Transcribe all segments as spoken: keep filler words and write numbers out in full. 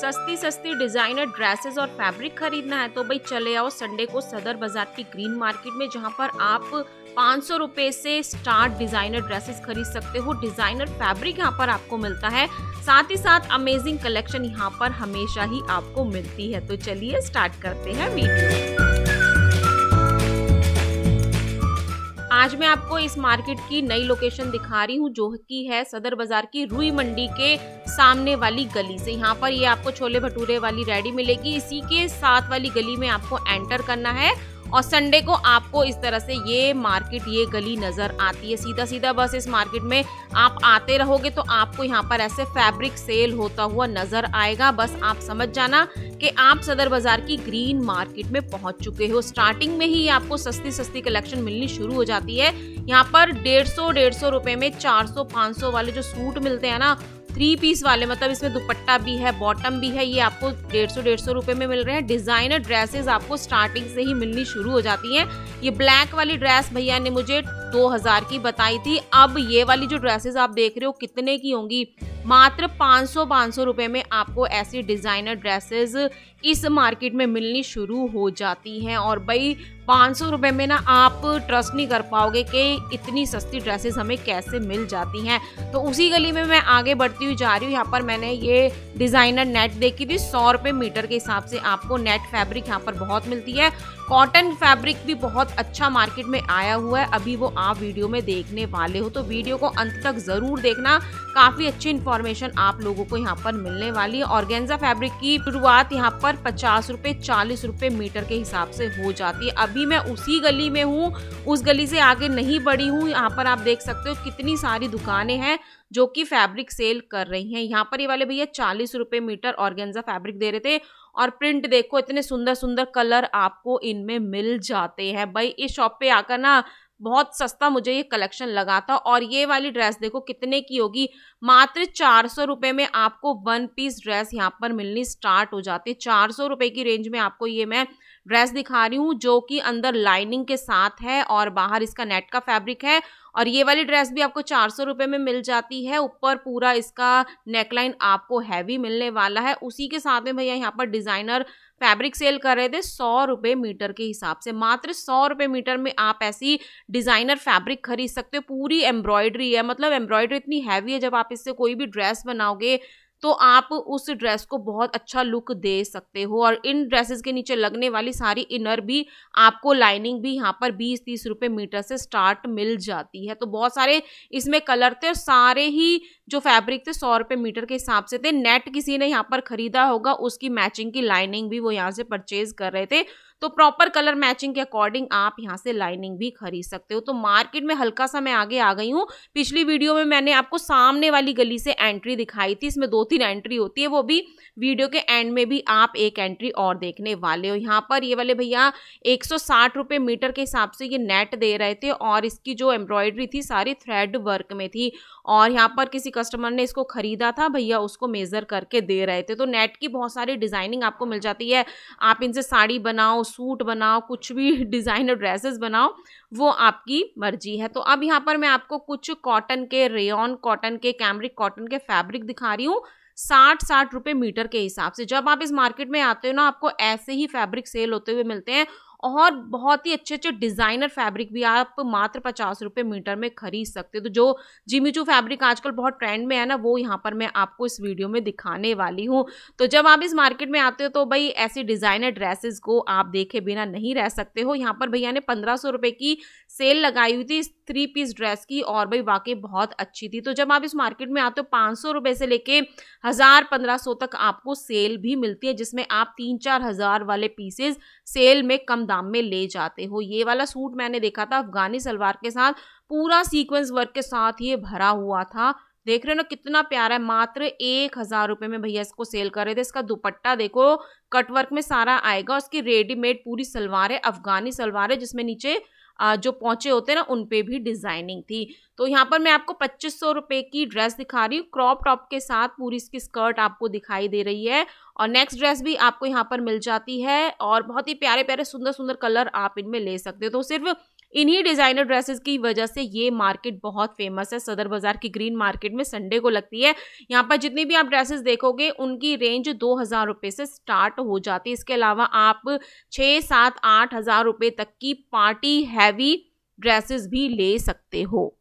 सस्ती सस्ती designer dresses और फैब्रिक खरीदना है तो भाई चले आओ संडे को सदर बाजार की ग्रीन मार्केट में, जहां पर आप पाँच सौ रुपये से स्टार्ट डिजाइनर ड्रेसेस खरीद सकते हो। डिजाइनर फैब्रिक यहाँ पर आपको मिलता है, साथ ही साथ अमेजिंग कलेक्शन यहाँ पर हमेशा ही आपको मिलती है। तो चलिए स्टार्ट करते हैं वीडियो। आज मैं आपको इस मार्केट की नई लोकेशन दिखा रही हूँ, जो कि है सदर बाजार की रुई मंडी के सामने वाली गली से। यहाँ पर ये आपको छोले भटूरे वाली रेडी मिलेगी, इसी के साथ वाली गली में आपको एंटर करना है और संडे को आपको इस तरह से ये मार्केट, ये गली नज़र आती है। सीधा सीधा बस इस मार्केट में आप आते रहोगे तो आपको यहाँ पर ऐसे फैब्रिक सेल होता हुआ नज़र आएगा। बस आप समझ जाना कि आप सदर बाजार की ग्रीन मार्केट में पहुँच चुके हो। स्टार्टिंग में ही आपको सस्ती सस्ती कलेक्शन मिलनी शुरू हो जाती है। यहाँ पर डेढ़ सौ डेढ़ सौ रुपये में चार सौ पाँच सौ वाले जो सूट मिलते हैं ना, थ्री पीस वाले, मतलब इसमें दुपट्टा भी है बॉटम भी है, ये आपको डेढ़ सौ डेढ़ सौ रुपये में मिल रहे हैं। डिज़ाइनर ड्रेसेस आपको स्टार्टिंग से ही मिलनी शुरू हो जाती हैं। ये ब्लैक वाली ड्रेस भैया ने मुझे दो हज़ार की बताई थी। अब ये वाली जो ड्रेसेस आप देख रहे हो कितने की होंगी, मात्र पाँच सौ पाँच सौ रुपये में आपको ऐसी डिज़ाइनर ड्रेसेस इस मार्केट में मिलनी शुरू हो जाती हैं। और भाई पाँच सौ रुपये में ना आप ट्रस्ट नहीं कर पाओगे कि इतनी सस्ती ड्रेसेस हमें कैसे मिल जाती हैं। तो उसी गली में मैं आगे बढ़ती हुई जा रही हूँ। यहाँ पर मैंने ये डिज़ाइनर नेट देखी थी, सौ रुपये मीटर के हिसाब से आपको नेट फैब्रिक यहाँ पर बहुत मिलती है। कॉटन फैब्रिक भी बहुत अच्छा मार्केट में आया हुआ है, अभी वो आप वीडियो में देखने वाले हो, तो वीडियो को अंत तक ज़रूर देखना। काफ़ी अच्छी इन्फॉर्मेशन आप लोगों को यहाँ पर मिलने वाली है। ऑर्गेन्जा फैब्रिक की शुरुआत यहाँ पर पचास रुपये चालीस रुपये मीटर के हिसाब से हो जाती है। अभी मैं उसी गली में हूँ, उस गली से आगे नहीं बढ़ी हूँ। यहाँ पर आप देख सकते हो कितनी सारी दुकानें हैं जो कि फैब्रिक सेल कर रही हैं। यहाँ पर ये वाले भैया चालीस रुपये मीटर ऑर्गेन्जा फैब्रिक दे रहे थे। और प्रिंट देखो, इतने सुंदर सुंदर कलर आपको इनमें मिल जाते हैं। भाई इस शॉप पे आकर ना बहुत सस्ता मुझे ये कलेक्शन लगा था। और ये वाली ड्रेस देखो कितने की होगी, मात्र चार सौ रुपये में आपको वन पीस ड्रेस यहाँ पर मिलनी स्टार्ट हो जाती है। चार सौ रुपये की रेंज में आपको ये मैं ड्रेस दिखा रही हूँ, जो कि अंदर लाइनिंग के साथ है और बाहर इसका नेट का फैब्रिक है। और ये वाली ड्रेस भी आपको चार सौ रुपये में मिल जाती है। ऊपर पूरा इसका नेकलाइन आपको हैवी मिलने वाला है। उसी के साथ में भैया यहाँ पर डिज़ाइनर फैब्रिक सेल कर रहे थे सौ रुपये मीटर के हिसाब से। मात्र सौ रुपये मीटर में आप ऐसी डिज़ाइनर फैब्रिक खरीद सकते हो। पूरी एम्ब्रॉयडरी है, मतलब एम्ब्रॉयडरी इतनी हैवी है, जब आप इससे कोई भी ड्रेस बनाओगे तो आप उस ड्रेस को बहुत अच्छा लुक दे सकते हो। और इन ड्रेसेस के नीचे लगने वाली सारी इनर भी आपको, लाइनिंग भी यहाँ पर बीस तीस रुपए मीटर से स्टार्ट मिल जाती है। तो बहुत सारे इसमें कलर थे और सारे ही जो फैब्रिक थे सौ रुपये मीटर के हिसाब से थे। नेट किसी ने यहाँ पर ख़रीदा होगा, उसकी मैचिंग की लाइनिंग भी वो यहाँ से परचेज़ कर रहे थे। तो प्रॉपर कलर मैचिंग के अकॉर्डिंग आप यहाँ से लाइनिंग भी खरीद सकते हो। तो मार्केट में हल्का सा मैं आगे आ गई हूँ। पिछली वीडियो में मैंने आपको सामने वाली गली से एंट्री दिखाई थी, इसमें दो तीन एंट्री होती है, वो भी वीडियो के एंड में भी आप एक एंट्री और देखने वाले हो। यहाँ पर ये वाले भैया एक सौ साठ रुपये मीटर के हिसाब से ये नेट दे रहे थे और इसकी जो एम्ब्रॉयडरी थी सारी थ्रेड वर्क में थी। और यहाँ पर किसी कस्टमर ने इसको खरीदा था, भैया उसको मेजर करके दे रहे थे। तो नेट की बहुत सारी डिजाइनिंग आपको मिल जाती है। आप इनसे साड़ी बनाओ, सूट बनाओ, कुछ भी डिज़ाइनर ड्रेसेस बनाओ, वो आपकी मर्जी है। तो अब यहाँ पर मैं आपको कुछ कॉटन के, रेयॉन कॉटन के, कैमरिक कॉटन के फैब्रिक दिखा रही हूँ साठ साठ रुपये मीटर के हिसाब से। जब आप इस मार्केट में आते हो ना, आपको ऐसे ही फैब्रिक सेल होते हुए मिलते हैं और बहुत ही अच्छे अच्छे डिज़ाइनर फैब्रिक भी आप मात्र पचास रुपये मीटर में खरीद सकते हो। तो जो जिमी चू फैब्रिक आजकल बहुत ट्रेंड में है ना, वो यहाँ पर मैं आपको इस वीडियो में दिखाने वाली हूँ। तो जब आप इस मार्केट में आते हो तो भाई ऐसी डिज़ाइनर ड्रेसेस को आप देखे बिना नहीं रह सकते हो। यहाँ पर भैया ने पंद्रह सौ रुपये की सेल लगाई हुई थी इस थ्री पीस ड्रेस की, और भाई वाकई बहुत अच्छी थी। तो जब आप इस मार्केट में आते हो पाँच सौ रुपये से लेके हज़ार पंद्रह सौ तक आपको सेल भी मिलती है, जिसमें आप तीन चार हज़ार वाले पीसेज सेल में कम दाम में ले जाते हो। ये वाला सूट मैंने देखा था अफगानी सलवार के साथ, पूरा सीक्वेंस वर्क के साथ ये भरा हुआ था। देख रहे हो ना कितना प्यारा है। मात्र एक हज़ार रुपये में भैया इसको सेल कर रहे थे। इसका दुपट्टा देखो कटवर्क में सारा आएगा। उसकी रेडीमेड पूरी सलवार है, अफगानी सलवार है, जिसमें नीचे जो पहुँचे होते हैं ना उन पे भी डिज़ाइनिंग थी। तो यहाँ पर मैं आपको पच्चीस सौ रुपये की ड्रेस दिखा रही हूँ, क्रॉप टॉप के साथ पूरी इसकी स्कर्ट आपको दिखाई दे रही है। और नेक्स्ट ड्रेस भी आपको यहाँ पर मिल जाती है और बहुत ही प्यारे प्यारे सुंदर सुंदर कलर आप इनमें ले सकते हो। तो सिर्फ इन्हीं डिजाइनर ड्रेसेस की वजह से ये मार्केट बहुत फेमस है। सदर बाजार की ग्रीन मार्केट में संडे को लगती है। यहाँ पर जितनी भी आप ड्रेसेस देखोगे उनकी रेंज दो हजार रुपये से स्टार्ट हो जाती है। इसके अलावा आप छः सात आठ हजार रुपये तक की पार्टी हैवी ड्रेसेस भी ले सकते हो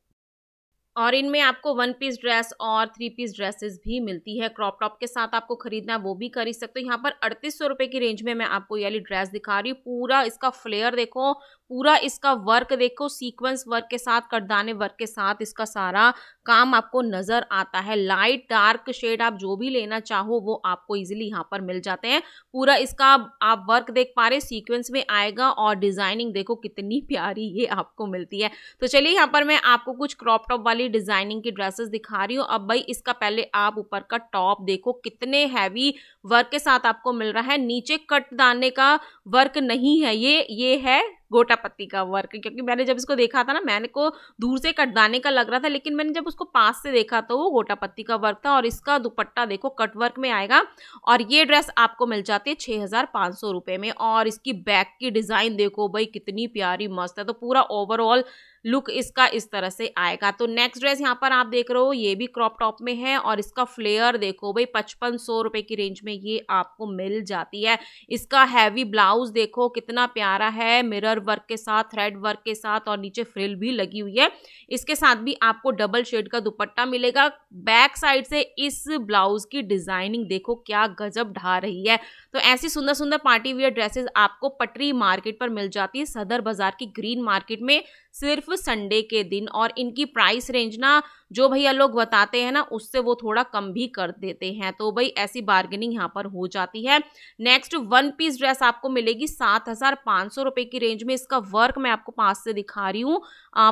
और इनमें आपको वन पीस ड्रेस और थ्री पीस ड्रेसेस भी मिलती है। क्रॉप टॉप के साथ आपको खरीदना है वो भी खरीद सकते हो। यहाँ पर अड़तीस सौ रुपये की रेंज में मैं आपको ये वाली ड्रेस दिखा रही हूँ। पूरा इसका फ्लेयर देखो, पूरा इसका वर्क देखो, सीक्वेंस वर्क के साथ, करदाने वर्क के साथ इसका सारा काम आपको नज़र आता है। लाइट डार्क शेड आप जो भी लेना चाहो वो आपको इजीली यहाँ पर मिल जाते हैं। पूरा इसका आप वर्क देख पा रहे, सीक्वेंस में आएगा और डिज़ाइनिंग देखो कितनी प्यारी ये आपको मिलती है। तो चलिए यहाँ पर मैं आपको कुछ क्रॉप टॉप वाली डिज़ाइनिंग की ड्रेसेस दिखा रही हूँ। अब भाई इसका पहले आप ऊपर का टॉप देखो कितने हैवी वर्क के साथ आपको मिल रहा है। नीचे कट दाने का वर्क नहीं है, ये ये है गोटा पत्ती का वर्क, क्योंकि मैंने जब इसको देखा था ना, मैंने को दूर से कटदाने का लग रहा था, लेकिन मैंने जब उसको पास से देखा तो वो गोटा पत्ती का वर्क था। और इसका दुपट्टा देखो कट वर्क में आएगा और ये ड्रेस आपको मिल जाती है छः हज़ार पाँच सौ रुपये में। और इसकी बैक की डिज़ाइन देखो भाई कितनी प्यारी मस्त है। तो पूरा ओवरऑल लुक इसका इस तरह से आएगा। तो नेक्स्ट ड्रेस यहाँ पर आप देख रहे हो ये भी क्रॉप टॉप में है और इसका फ्लेयर देखो भाई पचपन सौ रुपये की रेंज में ये आपको मिल जाती है। इसका हैवी ब्लाउज देखो कितना प्यारा है, मिरर वर्क के साथ, थ्रेड वर्क के साथ और नीचे फ्रिल भी लगी हुई है। इसके साथ भी आपको डबल शेड का दुपट्टा मिलेगा। बैक साइड से इस ब्लाउज की डिजाइनिंग देखो क्या गजब ढा रही है। तो ऐसी सुंदर सुंदर पार्टी वियर ड्रेसेस आपको पटरी मार्केट पर मिल जाती है, सदर बाजार की ग्रीन मार्केट में, सिर्फ संडे के दिन। और इनकी प्राइस रेंज ना जो भैया लोग बताते हैं ना उससे वो थोड़ा कम भी कर देते हैं। तो भाई ऐसी बार्गेनिंग यहाँ पर हो जाती है। नेक्स्ट वन पीस ड्रेस आपको मिलेगी सात हजार पाँच सौ रुपये की रेंज में। इसका वर्क मैं आपको पास से दिखा रही हूँ,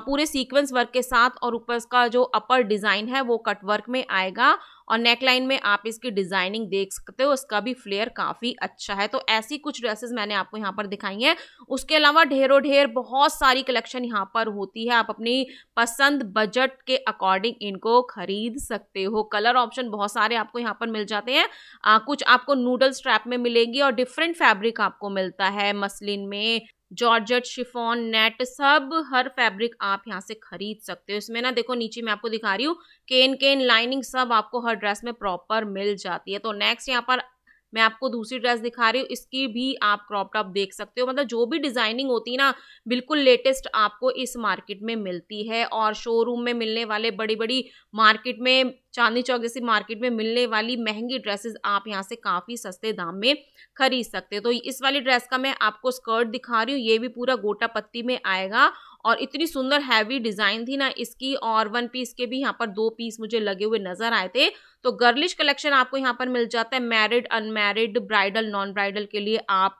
पूरे सीक्वेंस वर्क के साथ और ऊपर का जो अपर डिज़ाइन है वो कट वर्क में आएगा और नेकलाइन में आप इसकी डिज़ाइनिंग देख सकते हो। इसका भी फ्लेयर काफ़ी अच्छा है। तो ऐसी कुछ ड्रेसेस मैंने आपको यहाँ पर दिखाई हैं। उसके अलावा ढेरों ढेर बहुत सारी कलेक्शन यहाँ पर होती है। आप अपनी पसंद बजट के अकॉर्डिंग इनको खरीद सकते हो। कलर ऑप्शन बहुत सारे आपको यहाँ पर मिल जाते हैं। आ, कुछ आपको नूडल स्ट्रैप में मिलेगी और डिफरेंट फैब्रिक आपको मिलता है, मसलिन में, जॉर्जेट, शिफॉन, नेट, सब हर फैब्रिक आप यहाँ से खरीद सकते हो। इसमें ना देखो नीचे मैं आपको दिखा रही हूँ केन केन लाइनिंग सब आपको हर ड्रेस में प्रॉपर मिल जाती है। तो नेक्स्ट यहाँ पर मैं आपको दूसरी ड्रेस दिखा रही हूँ, इसकी भी आप क्रॉप टॉप देख सकते हो। मतलब जो भी डिज़ाइनिंग होती है ना बिल्कुल लेटेस्ट आपको इस मार्केट में मिलती है। और शोरूम में मिलने वाले, बड़ी बड़ी मार्केट में, चांदनी चौक जैसी मार्केट में मिलने वाली महंगी ड्रेसेस आप यहाँ से काफ़ी सस्ते दाम में खरीद सकते हो। तो इस वाली ड्रेस का मैं आपको स्कर्ट दिखा रही हूँ, ये भी पूरा गोटा पत्ती में आएगा और इतनी सुंदर हैवी डिज़ाइन थी ना इसकी। और वन पीस के भी यहाँ पर दो पीस मुझे लगे हुए नजर आए थे। तो गर्लिश कलेक्शन आपको यहाँ पर मिल जाता है। Married, unmarried, bridal, non bridal के लिए आप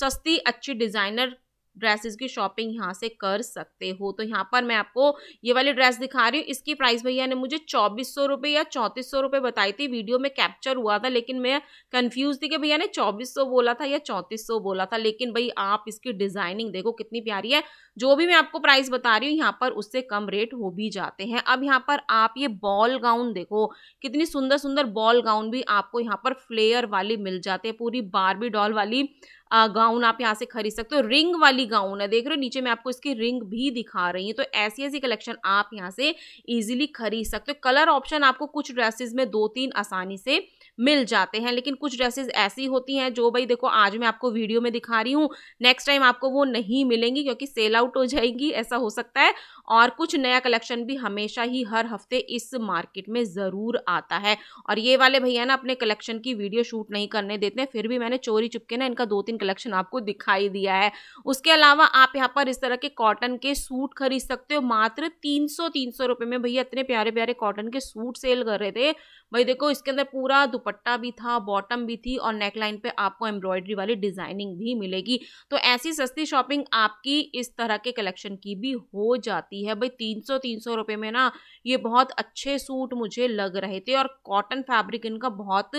सस्ती अच्छी डिज़ाइनर ड्रेसेस की शॉपिंग यहाँ से कर सकते हो। तो यहाँ पर मैं आपको ये वाली ड्रेस दिखा रही हूँ। इसकी प्राइस भैया ने मुझे चौबीस सौ रुपये या चौंतीस सौ रुपये बताई थी, वीडियो में कैप्चर हुआ था, लेकिन मैं कंफ्यूज थी कि भैया ने चौबीस सौ बोला था या चौंतीस सौ बोला था। लेकिन भाई आप इसकी डिज़ाइनिंग देखो कितनी प्यारी है। जो भी मैं आपको प्राइस बता रही हूँ यहाँ पर उससे कम रेट हो भी जाते हैं। अब यहाँ पर आप ये बॉल गाउन देखो कितनी सुंदर सुंदर बॉल गाउन भी आपको यहाँ पर फ्लेयर वाली मिल जाते हैं। पूरी बारबी डॉल वाली गाउन आप यहाँ से खरीद सकते हो। रिंग वाली गाउन है, देख रहे हो नीचे मैं आपको इसकी रिंग भी दिखा रही हूँ। तो ऐसी ऐसी कलेक्शन आप यहाँ से इजीली खरीद सकते हो। कलर ऑप्शन आपको कुछ ड्रेसेस में दो तीन आसानी से मिल जाते हैं, लेकिन कुछ ड्रेसेस ऐसी होती हैं जो भाई देखो आज मैं आपको वीडियो में दिखा रही हूँ, नेक्स्ट टाइम आपको वो नहीं मिलेंगी क्योंकि सेल आउट हो जाएगी, ऐसा हो सकता है। और कुछ नया कलेक्शन भी हमेशा ही हर हफ्ते इस मार्केट में ज़रूर आता है। और ये वाले भैया ना अपने कलेक्शन की वीडियो शूट नहीं करने देते हैं, फिर भी मैंने चोरी चुपके ना इनका दो तीन कलेक्शन आपको दिखाई दिया है। उसके अलावा आप यहाँ पर इस तरह के कॉटन के सूट खरीद सकते हो मात्र तीन सौ तीन सौ रुपये में। भैया इतने प्यारे प्यारे कॉटन के सूट सेल कर रहे थे। भाई देखो इसके अंदर पूरा दुपट्टा भी था, बॉटम भी थी और नेकलाइन पे आपको एम्ब्रॉयडरी वाली डिजाइनिंग भी मिलेगी। तो ऐसी सस्ती शॉपिंग आपकी इस तरह के कलेक्शन की भी हो जाती है। भाई तीन सौ तीन सौ रुपये में ना ये बहुत अच्छे सूट मुझे लग रहे थे और कॉटन फैब्रिक इनका बहुत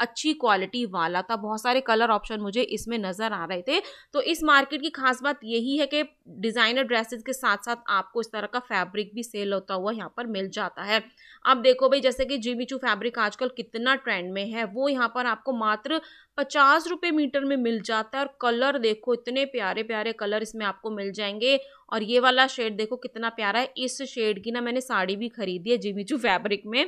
अच्छी क्वालिटी वाला था। बहुत सारे कलर ऑप्शन मुझे इसमें नज़र आ रहे थे। तो इस मार्केट की खास बात यही है कि डिज़ाइनर ड्रेसेस के साथ साथ आपको इस तरह का फैब्रिक भी सेल होता हुआ यहाँ पर मिल जाता है। अब देखो भाई जैसे कि जिमीचू फैब्रिक आजकल कितना ट्रेंड में है वो यहाँ पर आपको मात्र पचास रुपये मीटर में मिल जाता है। और कलर देखो, इतने प्यारे प्यारे कलर इसमें आपको मिल जाएंगे। और ये वाला शेड देखो कितना प्यारा है। इस शेड की ना मैंने साड़ी भी खरीदी है जिमीचू फैब्रिक में।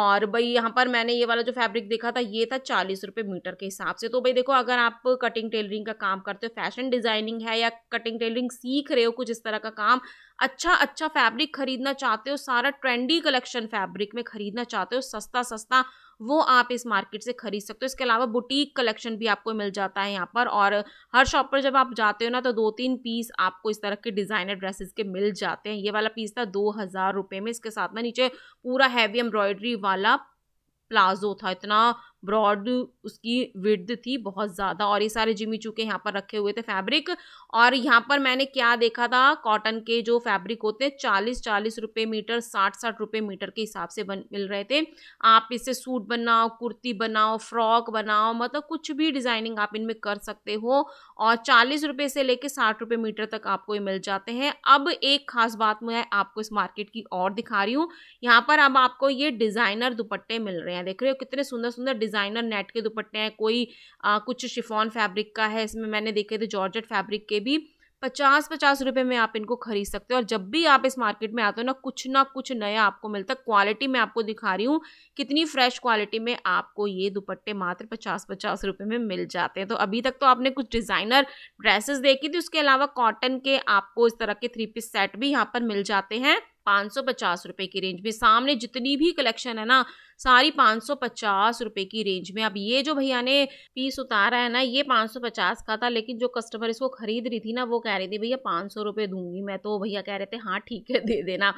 और भाई यहाँ पर मैंने ये वाला जो फैब्रिक देखा था ये था चालीस रुपये मीटर के हिसाब से। तो भाई देखो, अगर आप कटिंग टेलरिंग का काम करते हो, फैशन डिज़ाइनिंग है या कटिंग टेलरिंग सीख रहे हो, कुछ इस तरह का काम, अच्छा अच्छा फैब्रिक खरीदना चाहते हो, सारा ट्रेंडी कलेक्शन फैब्रिक में खरीदना चाहते हो, सस्ता सस्ता, वो आप इस मार्केट से खरीद सकते हो। इसके अलावा बुटीक कलेक्शन भी आपको मिल जाता है यहाँ पर। और हर शॉप पर जब आप जाते हो ना तो दो तीन पीस आपको इस तरह के डिज़ाइनर ड्रेसेस के मिल जाते हैं। ये वाला पीस था दो हज़ार रुपये में। इसके साथ ना नीचे पूरा हैवी एम्ब्रॉयडरी वाला प्लाजो था, इतना ब्रॉड उसकी विड्थ थी, बहुत ज़्यादा। और ये सारे जिमी चूके यहाँ पर रखे हुए थे फैब्रिक। और यहाँ पर मैंने क्या देखा था, कॉटन के जो फैब्रिक होते हैं चालीस चालीस रुपये मीटर, साठ साठ रुपये मीटर के हिसाब से बन मिल रहे थे। आप इससे सूट बनाओ, कुर्ती बनाओ, फ्रॉक बनाओ, मतलब कुछ भी डिज़ाइनिंग आप इनमें कर सकते हो। और चालीस रुपये से लेकर साठ रुपये मीटर तक आपको ये मिल जाते हैं। अब एक ख़ास बात मैं आपको इस मार्केट की और दिखा रही हूँ। यहाँ पर अब आपको ये डिज़ाइनर दुपट्टे मिल रहे हैं, देख रहे हो कितने सुंदर सुंदर डिज़ाइनर नेट के दुपट्टे हैं। कोई आ, कुछ शिफॉन फैब्रिक का है, इसमें मैंने देखे थे जॉर्जेट फैब्रिक के भी। पचास पचास रुपए में आप इनको खरीद सकते हो। और जब भी आप इस मार्केट में आते हो ना, कुछ ना कुछ नया आपको मिलता है। क्वालिटी मैं आपको दिखा रही हूँ कितनी फ्रेश क्वालिटी में आपको ये दुपट्टे मात्र पचास पचास रुपए में मिल जाते हैं। तो अभी तक तो आपने कुछ डिज़ाइनर ड्रेसेस देखी थी, उसके अलावा कॉटन के आपको इस तरह के थ्री पीस सेट भी यहाँ पर मिल जाते हैं पाँच सौ पचास रुपये की रेंज में। सामने जितनी भी कलेक्शन है ना सारी पाँच सौ पचास रुपये की रेंज में। अब ये जो भैया ने पीस उतारा है ना ये पाँच सौ पचास का था, लेकिन जो कस्टमर इसको खरीद रही थी ना वो कह रही थी भैया पाँच सौ रुपये दूंगी मैं, तो भैया कह रहे थे हाँ ठीक है दे देना।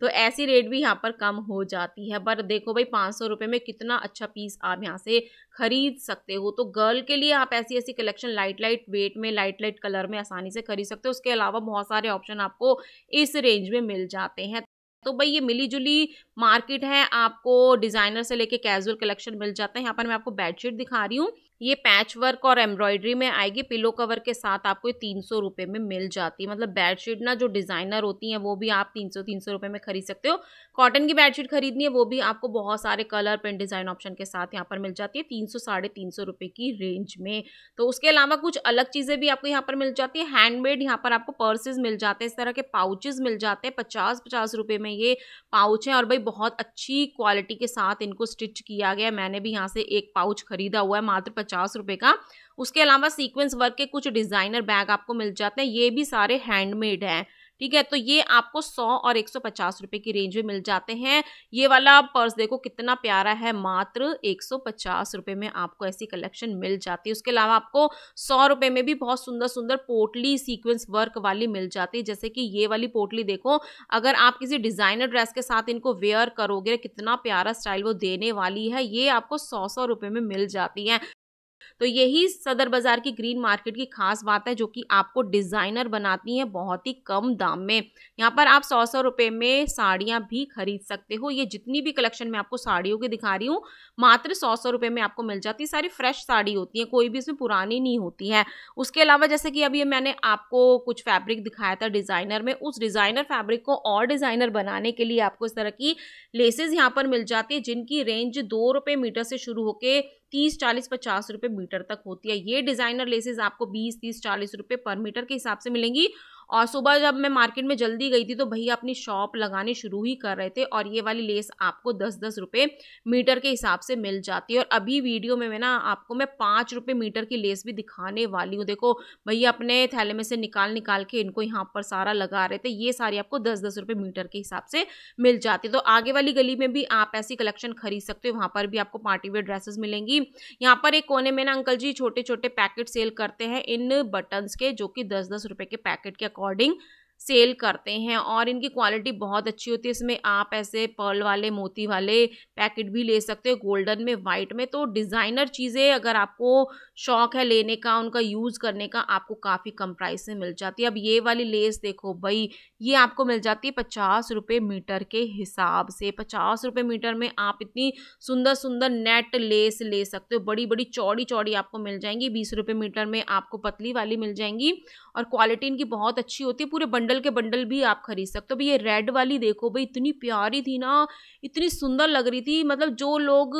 तो ऐसी रेट भी यहाँ पर कम हो जाती है। पर देखो भाई पाँच सौ रुपये में कितना अच्छा पीस आप यहाँ से खरीद सकते हो। तो गर्ल के लिए आप ऐसी ऐसी कलेक्शन लाइट लाइट वेट में, लाइट लाइट कलर में आसानी से खरीद सकते हो। उसके अलावा बहुत सारे ऑप्शन आपको इस रेंज में मिल जाते हैं। तो भाई ये मिली जुली मार्केट है, आपको डिज़ाइनर से लेके कैजुअल कलेक्शन मिल जाता है। यहाँ पर मैं आपको बेडशीट दिखा रही हूँ, ये पैच वर्क और एम्ब्रॉयडरी में आएगी। पिलो कवर के साथ आपको ये तीन सौ रुपये में मिल जाती है। मतलब बेडशीट ना जो डिज़ाइनर होती हैं वो भी आप तीन सौ तीन सौ रुपये में खरीद सकते हो। कॉटन की बेडशीट खरीदनी है वो भी आपको बहुत सारे कलर, प्रिंट, डिज़ाइन ऑप्शन के साथ यहाँ पर मिल जाती है तीन सौ साढ़े तीन सौ रुपये की रेंज में। तो उसके अलावा कुछ अलग चीज़ें भी आपको यहाँ पर मिल जाती है। हैंडमेड यहाँ पर आपको पर्सेज मिल जाते हैं, इस तरह के पाउचेज़ मिल जाते हैं। पचास पचास रुपये में ये पाउच हैं और भाई बहुत अच्छी क्वालिटी के साथ इनको स्टिच किया गया है। मैंने भी यहाँ से एक पाउच खरीदा हुआ है मात्र पचास रुपये का। उसके अलावा सीक्वेंस वर्क के कुछ डिज़ाइनर बैग आपको मिल जाते हैं, ये भी सारे हैंडमेड हैं, ठीक है। तो ये आपको सौ और एक सौ पचास रुपये की रेंज में मिल जाते हैं। ये वाला पर्स देखो कितना प्यारा है, मात्र एक सौ पचास रुपये में आपको ऐसी कलेक्शन मिल जाती है। उसके अलावा आपको सौ रुपये में भी बहुत सुंदर सुंदर पोटली सीक्वेंस वर्क वाली मिल जाती है। जैसे कि ये वाली पोटली देखो, अगर आप किसी डिज़ाइनर ड्रेस के साथ इनको वेयर करोगे कितना प्यारा स्टाइल वो देने वाली है। ये आपको सौ सौ रुपये में मिल जाती है। तो यही सदर बाजार की ग्रीन मार्केट की खास बात है, जो कि आपको डिज़ाइनर बनाती है बहुत ही कम दाम में। यहाँ पर आप सौ सौ रुपये में साड़ियाँ भी खरीद सकते हो। ये जितनी भी कलेक्शन मैं आपको साड़ियों की दिखा रही हूँ मात्र सौ सौ रुपये में आपको मिल जाती है। सारी फ्रेश साड़ी होती है, कोई भी इसमें पुरानी नहीं होती है। उसके अलावा जैसे कि अभी मैंने आपको कुछ फैब्रिक दिखाया था डिज़ाइनर में, उस डिज़ाइनर फैब्रिक को और डिज़ाइनर बनाने के लिए आपको इस तरह की लेसेज यहाँ पर मिल जाती है, जिनकी रेंज दो रुपये मीटर से शुरू होकर तीस चालीस पचास रुपये मीटर तक होती है। ये डिज़ाइनर लेसेस आपको बीस तीस चालीस रुपये पर मीटर के हिसाब से मिलेंगी। और सुबह जब मैं मार्केट में जल्दी गई थी तो भैया अपनी शॉप लगाने शुरू ही कर रहे थे और ये वाली लेस आपको दस दस रुपये मीटर के हिसाब से मिल जाती है। और अभी वीडियो में मैं ना आपको मैं पाँच रुपये मीटर की लेस भी दिखाने वाली हूँ। देखो भैया अपने थैले में से निकाल निकाल के इनको यहाँ पर सारा लगा रहे थे। ये सारी आपको दस दस रुपये मीटर के हिसाब से मिल जाती है। तो आगे वाली गली में भी आप ऐसी कलेक्शन खरीद सकते हो, वहाँ पर भी आपको पार्टीवेयर ड्रेसेस मिलेंगी। यहाँ पर एक कोने में ना अंकल जी छोटे छोटे पैकेट सेल करते हैं इन बटन्स के, जो कि दस दस रुपये के पैकेट के अकॉर्डिंग सेल करते हैं। और इनकी क्वालिटी बहुत अच्छी होती है। इसमें आप ऐसे पर्ल वाले, मोती वाले पैकेट भी ले सकते हो, गोल्डन में, वाइट में। तो डिज़ाइनर चीज़ें अगर आपको शौक है लेने का, उनका यूज़ करने का, आपको काफ़ी कम प्राइस में मिल जाती है। अब ये वाली लेस देखो भाई, ये आपको मिल जाती है पचास रुपये मीटर के हिसाब से। पचास रुपये मीटर में आप इतनी सुंदर सुंदर नेट लेस ले सकते हो, बड़ी बड़ी चौड़ी चौड़ी आपको मिल जाएंगी। बीस रुपये मीटर में आपको पतली वाली मिल जाएंगी और क्वालिटी इनकी बहुत अच्छी होती है। पूरे बंडल बंडल के बंडल भी आप खरीद सकते हो। भाई ये रेड वाली देखो भाई, इतनी प्यारी थी ना, इतनी सुंदर लग रही थी। मतलब जो लोग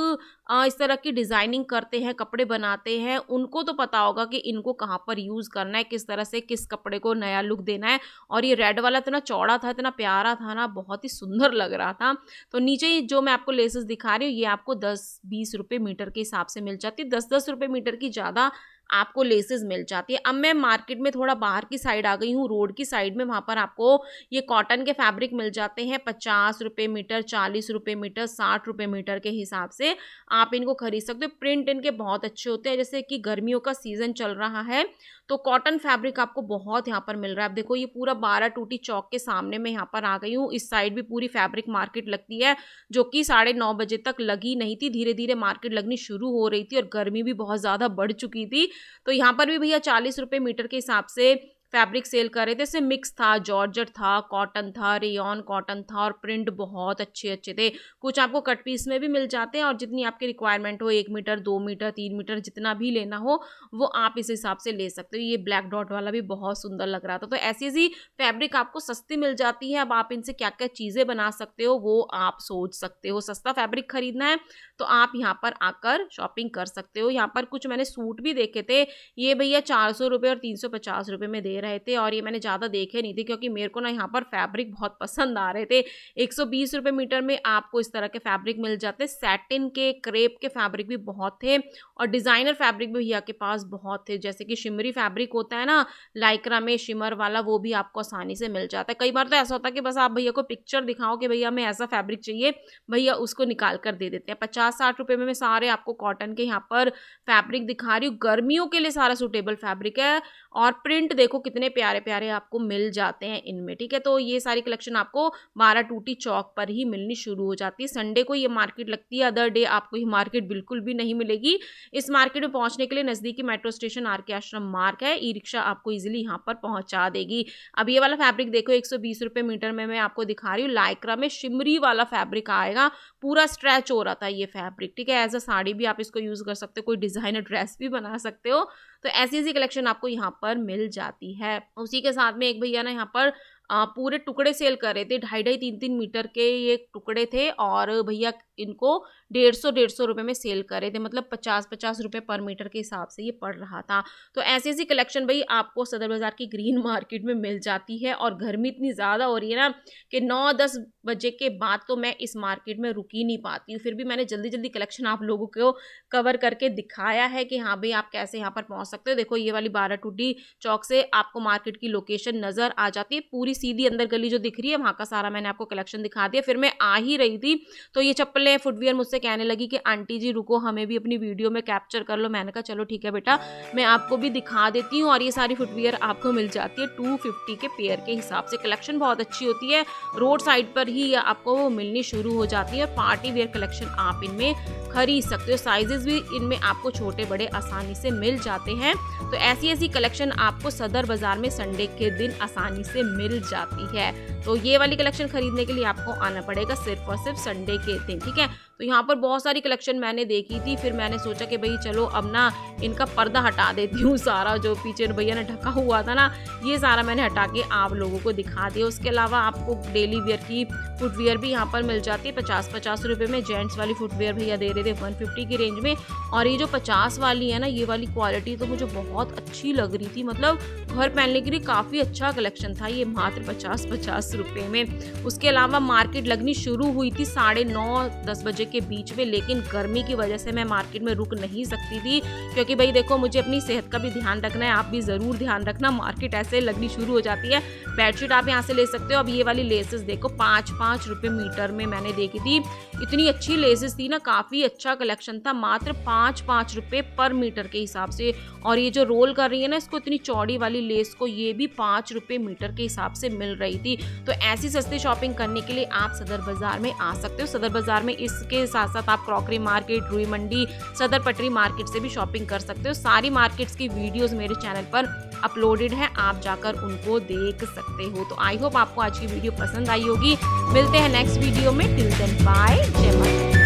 इस तरह की डिज़ाइनिंग करते हैं, कपड़े बनाते हैं, उनको तो पता होगा कि इनको कहाँ पर यूज़ करना है, किस तरह से किस कपड़े को नया लुक देना है। और ये रेड वाला इतना चौड़ा था, इतना प्यारा था ना, बहुत ही सुंदर लग रहा था। तो नीचे जो मैं आपको लेसेस दिखा रही हूँ ये आपको दस बीस रुपये मीटर के हिसाब से मिल जाती है, दस दस रुपये मीटर की ज़्यादा आपको लेसेस मिल जाती है। अब मैं मार्केट में थोड़ा बाहर की साइड आ गई हूँ, रोड की साइड में, वहाँ पर आपको ये कॉटन के फैब्रिक मिल जाते हैं पचास रुपये मीटर, चालीस रुपये मीटर, साठ रुपये मीटर के हिसाब से आप इनको खरीद सकते हो। प्रिंट इनके बहुत अच्छे होते हैं, जैसे कि गर्मियों का सीज़न चल रहा है तो कॉटन फैब्रिक आपको बहुत यहाँ पर मिल रहा है। आप देखो ये पूरा बारा टूटी चौक के सामने मैं यहाँ पर आ गई हूँ। इस साइड भी पूरी फैब्रिक मार्केट लगती है, जो कि साढ़े नौ बजे तक लगी नहीं थी, धीरे धीरे मार्केट लगनी शुरू हो रही थी और गर्मी भी बहुत ज़्यादा बढ़ चुकी थी। तो यहाँ पर भी भैया चालीस रुपये मीटर के हिसाब से फैब्रिक सेल कर रहे थे। इसमें मिक्स था, जॉर्जेट था, कॉटन था, रेयॉन कॉटन था और प्रिंट बहुत अच्छे अच्छे थे। कुछ आपको कट पीस में भी मिल जाते हैं और जितनी आपकी रिक्वायरमेंट हो, एक मीटर, दो मीटर, तीन मीटर, जितना भी लेना हो वो आप इस हिसाब से ले सकते हो। ये ब्लैक डॉट वाला भी बहुत सुंदर लग रहा था। तो ऐसी ऐसी फैब्रिक आपको सस्ती मिल जाती है। अब आप इनसे क्या क्या चीज़ें बना सकते हो वो आप सोच सकते हो। सस्ता फैब्रिक खरीदना है तो आप यहाँ पर आकर शॉपिंग कर सकते हो। यहाँ पर कुछ मैंने सूट भी देखे थे, ये भैया चार सौ रुपये और तीन सौ पचास रुपये में दे रहे थे और ये मैंने ज़्यादा देखे नहीं थे क्योंकि मेरे को ना यहाँ पर फैब्रिक बहुत पसंद आ रहे थे। एक सौ बीस रुपए मीटर में आपको इस तरह के फैब्रिक मिल जाते हैं। सैटिन के, क्रेप के फैब्रिक भी बहुत थे और डिज़ाइनर फैब्रिक भी भैया के पास बहुत थे, जैसे कि शिमरी फैब्रिक होता है ना लाइक्रा में, शिमर वाला, वो भी आपको आसानी से मिल जाता है। कई बार तो ऐसा होता है कि बस आप भैया को पिक्चर दिखाओ कि भैया हमें ऐसा फैब्रिक चाहिए, भैया उसको निकाल कर दे देते हैं। पचास साठ रुपये में मैं सारे आपको कॉटन के यहाँ पर फैब्रिक दिखा रही हूँ। गर्मियों के लिए सारा सूटेबल फैब्रिक है और प्रिंट देखो कितने प्यारे प्यारे आपको मिल जाते हैं इनमें, ठीक है। तो ये सारी कलेक्शन आपको बारा टूटी चौक पर ही मिलनी शुरू हो जाती है। संडे को ये मार्केट लगती है, अदर डे आपको ये मार्केट बिल्कुल भी नहीं मिलेगी। इस मार्केट में पहुंचने के लिए नज़दीकी मेट्रो स्टेशन आर के आश्रम मार्ग है, ई रिक्शा आपको ईजिली यहाँ पर पहुँचा देगी। अब ये वाला फैब्रिक देखो एक सौ बीस रुपये मीटर में मैं आपको दिखा रही हूँ। लाइक्रा में शिमरी वाला फैब्रिक आएगा, पूरा स्ट्रेच हो रहा था ये फैब्रिक, ठीक है। एज अ साड़ी भी आप इसको यूज़ कर सकते हो, कोई डिज़ाइनर ड्रेस भी बना सकते हो। तो ऐसी ऐसी कलेक्शन आपको यहाँ पर मिल जाती है। उसी के साथ में एक भैया ना यहाँ पर पूरे टुकड़े सेल कर रहे थे, ढाई ढाई तीन तीन मीटर के ये टुकड़े थे और भैया इनको डेढ़ सौ डेढ़ सौ रुपये में सेल कर रहे थे, मतलब पचास पचास रुपये पर मीटर के हिसाब से ये पड़ रहा था। तो ऐसी ऐसी कलेक्शन भाई आपको सदर बाज़ार की ग्रीन मार्केट में मिल जाती है। और गर्मी इतनी ज़्यादा हो रही है ना कि नौ दस बजे के बाद तो मैं इस मार्केट में रुक ही नहीं पाती हूँ, फिर भी मैंने जल्दी जल्दी कलेक्शन आप लोगों को कवर करके दिखाया है कि हाँ भाई आप कैसे यहाँ पर पहुँच सकते हो। देखो ये वाली बारा टूटी चौक से आपको मार्केट की लोकेशन नज़र आ जाती है, पूरी सीधी अंदर गली जो दिख रही है वहाँ का सारा मैंने आपको कलेक्शन दिखा दिया। फिर मैं आ ही रही थी तो ये चप्पलें, फुटवियर मुझसे कहने लगी कि आंटी जी रुको, हमें भी अपनी वीडियो में कैप्चर कर लो। मैंने कहा चलो ठीक है बेटा, मैं आपको भी दिखा देती हूँ। और ये सारी फुटवियर आपको मिल जाती है टू फिफ्टी के पेयर के हिसाब से। कलेक्शन बहुत अच्छी होती है, रोड साइड पर ही आपको वो मिलनी शुरू हो जाती है। पार्टी वेयर कलेक्शन आप इनमें खरीद सकते हो, साइजेस भी इनमें आपको छोटे बड़े आसानी से मिल जाते हैं। तो ऐसी ऐसी कलेक्शन आपको सदर बाजार में संडे के दिन आसानी से मिल जाती है। तो ये वाली कलेक्शन खरीदने के लिए आपको आना पड़ेगा सिर्फ और सिर्फ संडे के दिन, ठीक है। तो यहाँ पर बहुत सारी कलेक्शन मैंने देखी थी, फिर मैंने सोचा कि भाई चलो अब ना इनका पर्दा हटा देती हूँ, सारा जो पीछे भैया ने ढका हुआ था ना ये सारा मैंने हटा के आप लोगों को दिखा दिया। उसके अलावा आपको डेली वेयर की फुटवेयर भी यहाँ पर मिल जाती है पचास पचास रुपये में। जेंट्स वाली फुटवेयर भैया दे रहे थे वन फिफ्टी की रेंज में। और ये जो पचास वाली है ना, ये वाली क्वालिटी तो मुझे बहुत अच्छी लग रही थी, मतलब घर पहनने के लिए काफ़ी अच्छा कलेक्शन था ये, मात्र पचास पचास रुपये में। उसके अलावा मार्केट लगनी शुरू हुई थी साढ़े नौ दस बजे के बीच में, लेकिन गर्मी की वजह से मैं मार्केट में रुक नहीं सकती थी क्योंकि भाई देखो मुझे अपनी सेहत का भी ध्यान रखना है, आप भी ज़रूर ध्यान रखना। मार्केट ऐसे लगनी शुरू हो जाती है। बेडशीट आप यहाँ से ले सकते हो। अब ये वाली लेसेस देखो पाँच पाँच रुपये मीटर में मैंने देखी थी, इतनी अच्छी लेसेस थी ना, काफ़ी अच्छा कलेक्शन था, मात्र पाँच पाँच रुपये पर मीटर के हिसाब से। और ये जो रोल कर रही है ना इसको, इतनी चौड़ी वाली लेस को, ये भी पाँच रुपये मीटर के हिसाब से मिल रही थी। तो ऐसी सस्ती शॉपिंग करने के लिए आप सदर बाज़ार में आ सकते हो। सदर बाज़ार में इसके साथ साथ आप क्रॉकरी मार्केट, रुई मंडी, सदर पटरी मार्केट से भी शॉपिंग कर सकते हो। सारी मार्केट्स की वीडियोस मेरे चैनल पर अपलोडेड है, आप जाकर उनको देख सकते हो। तो आई होप आपको आज की वीडियो पसंद आई होगी। मिलते हैं नेक्स्ट वीडियो में, टिल देन बाय, जय माता दी।